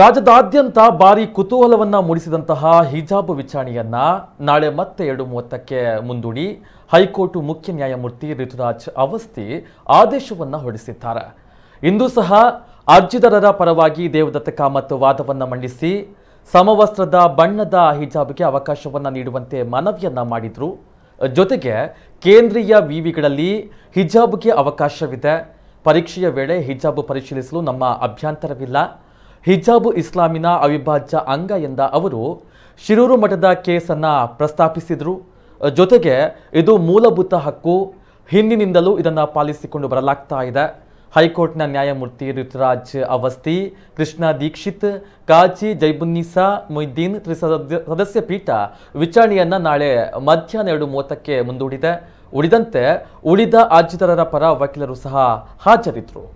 ರಾಜ್ಯದಾದ್ಯಂತ ಭಾರಿ ಕುತೂಹಲವನ್ನು ಮೂಡಿಸಿದಂತಹ ಹಿಜಾಬ್ ವಿಚಾರಣೆಯನ್ನು ನಾಳೆ ಮತ್ತೆ 2:30ಕ್ಕೆ ಮುಂದೂಡಿ ಹೈಕೋರ್ಟ್ ಮುಖ್ಯ ನ್ಯಾಯಮೂರ್ತಿ ರಿತುರಾಜ್ ಅವಸ್ಥಿ ಆದೇಶವನ್ನು ಹೊರಡಿಸಿದ್ದಾರೆ. ಇಂದು ಸಹ ಅರ್ಜಿದಾರರ ಪರವಾಗಿ ದೇವದತ್ ಕಾಮತ್ ವಾದವನ್ನು ಮಂಡಿಸಿ ಸಮವಸ್ತ್ರದ ಬಣ್ಣದ ಹಿಜಾಬ್ಗೆ ಅವಕಾಶವನ್ನು ನೀಡುವಂತೆ ಮನವಿಯನ್ನು ಮಾಡಿದರು. ಜೊತೆಗೆ ಕೇಂದ್ರೀಯ ವಿವಿಗಳಲ್ಲಿ ಹಿಜಾಬ್ಗೆ ಅವಕಾಶವಿದೆ, ಪರೀಕ್ಷೆಯ ವೇಳೆ ಹಿಜಾಬ್ ಪರಿಶೀಲಿಸಲು ನಮ್ಮ ಅಭ್ಯಂತರವಿಲ್ಲ, ಹಿಜಾಬ್ ಇಸ್ಲಾಮಿನ ಅವಿಭಾಜ್ಯ ಅಂಗ ಎಂದ ಅವರು ಶಿರೂರು ಮಠದ ಕೇಸನ್ನು ಪ್ರಸ್ತಾಪಿಸಿದರು. ಜೊತೆಗೆ ಇದು ಮೂಲಭೂತ ಹಕ್ಕು, ಹಿಂದಿನಿಂದಲೂ ಇದನ್ನು ಪಾಲಿಸಿಕೊಂಡು ಬರಲಾಗ್ತಾ ಇದೆ. ಹೈಕೋರ್ಟ್ನ ನ್ಯಾಯಮೂರ್ತಿ ರಿತುರಾಜ್ ಅವಸ್ಥಿ, ಕೃಷ್ಣ ದೀಕ್ಷಿತ್, ಖಾಜಿ ಜೈಬುನ್ನೀಸಾ ಮೊಯುದ್ದೀನ್ ಸದಸ್ಯ ಪೀಠ ವಿಚಾರಣೆಯನ್ನು ನಾಳೆ ಮಧ್ಯಾಹ್ನ 2:30ಕ್ಕೆ ಮುಂದೂಡಿದೆ. ಉಳಿದಂತೆ ಉಳಿದ ಅರ್ಜಿದಾರರ ಪರ ವಕೀಲರು ಸಹ ಹಾಜರಿದ್ದರು.